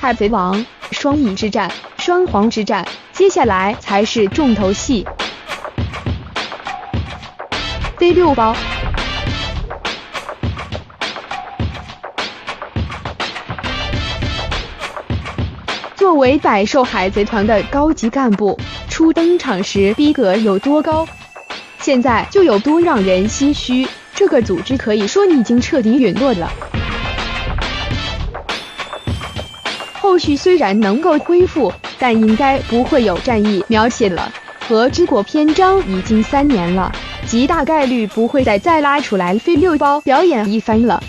海贼王、双影之战、双皇之战，接下来才是重头戏。第6包。 作为百兽海贼团的高级干部，初登场时逼格有多高，现在就有多让人唏嘘。这个组织可以说已经彻底陨落了。后续虽然能够恢复，但应该不会有战役描写了。和之国篇章已经3年了，极大概率不会再拉出来飞六包表演一番了。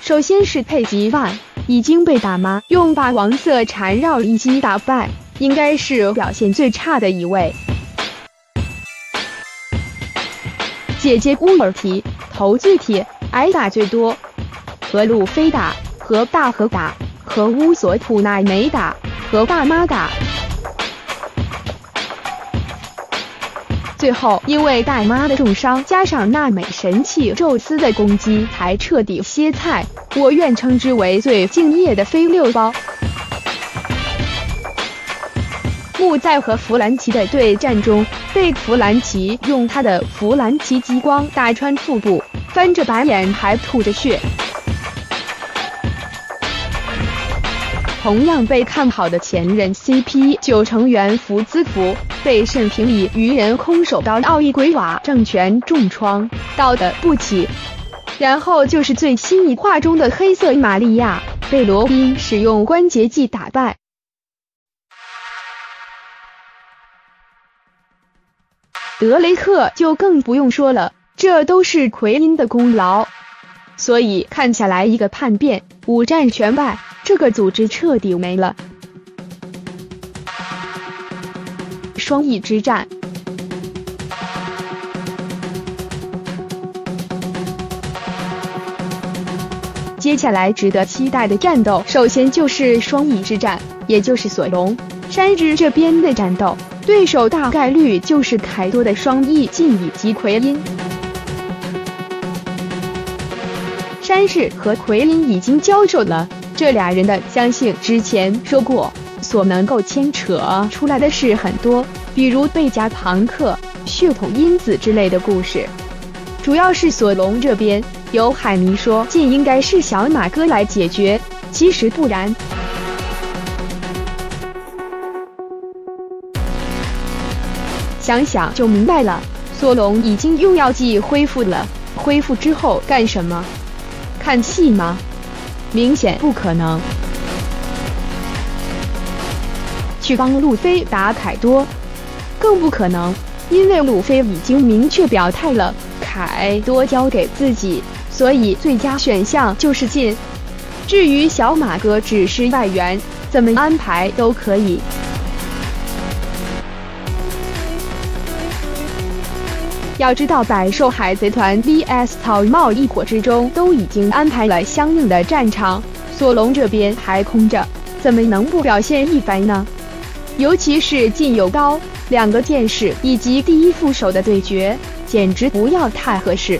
首先是佩吉万已经被大妈用霸王色缠绕一击打败，应该是表现最差的一位。姐姐乌尔提头最铁，挨打最多，和路飞打，和大和打，和乌索普奈美打，和大妈打。最后因为大妈的重伤，加上娜美神器宙斯的攻击，才彻底歇菜。 我愿称之为最敬业的飞六包。木在和弗兰奇的对战中，被弗兰奇用他的弗兰奇激光打穿腹部，翻着白眼还吐着血。同样被看好的前任 CP9 成员福兹福被甚平里愚人空手刀奥义鬼瓦政权重创，倒的不起。 然后就是最新一话中的黑色玛利亚被罗宾使用关节技打败。德雷克就更不用说了，这都是奎因的功劳。所以看下来，一个叛变，5战全败，这个组织彻底没了。双翼之战。 接下来值得期待的战斗，首先就是双翼之战，也就是索隆、山治这边的战斗，对手大概率就是凯多的双翼镜以及奎因。山治和奎因已经交手了，这俩人的相信之前说过，所能够牵扯出来的事很多，比如贝加庞克、血统因子之类的故事。主要是索隆这边。 有海迷说，尽应该是小马哥来解决，其实不然。想想就明白了，索隆已经用药剂恢复了，恢复之后干什么？看戏吗？明显不可能。去帮路飞打凯多，更不可能，因为路飞已经明确表态了。 凯多交给自己，所以最佳选项就是进。至于小马哥只是外援，怎么安排都可以。要知道，百兽海贼团 VS 草帽一伙之中都已经安排了相应的战场，索隆这边还空着，怎么能不表现一番呢？尤其是近有刀、2个剑士以及第一副手的对决。 简直不要太合适。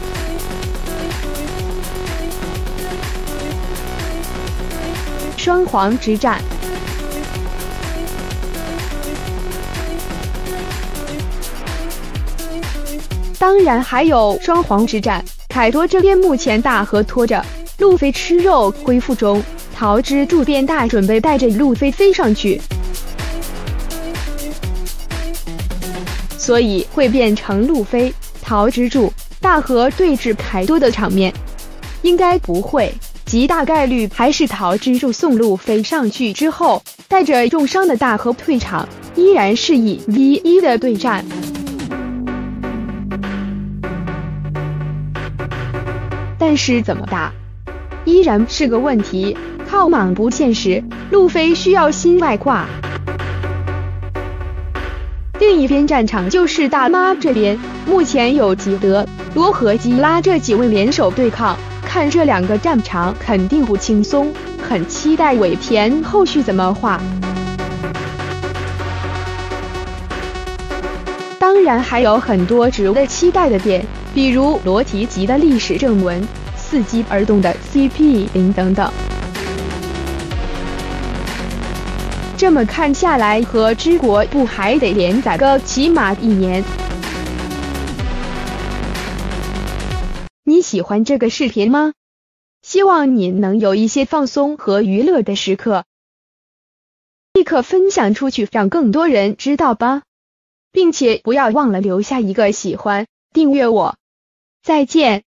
双皇之战，当然还有双皇之战。凯多这边目前大和拖着，路飞吃肉恢复中，桃之助变大准备带着路飞飞上去。 所以会变成路飞、桃之助、大和对峙凯多的场面，应该不会，极大概率还是桃之助送路飞上去之后，带着重伤的大和退场，依然是1v1的对战。但是怎么打，依然是个问题，靠莽不现实，路飞需要心外挂。 另一边战场就是大妈这边，目前有吉德、罗和基拉这几位联手对抗，看这2个战场肯定不轻松，很期待尾田后续怎么画。当然还有很多值得期待的点，比如罗提吉的历史正文、伺机而动的 CP0 等等。这么看下来，和之国不还得连载个起码1年？你喜欢这个视频吗？希望你能有一些放松和娱乐的时刻，立刻分享出去，让更多人知道吧，并且不要忘了留下一个喜欢，订阅我。再见。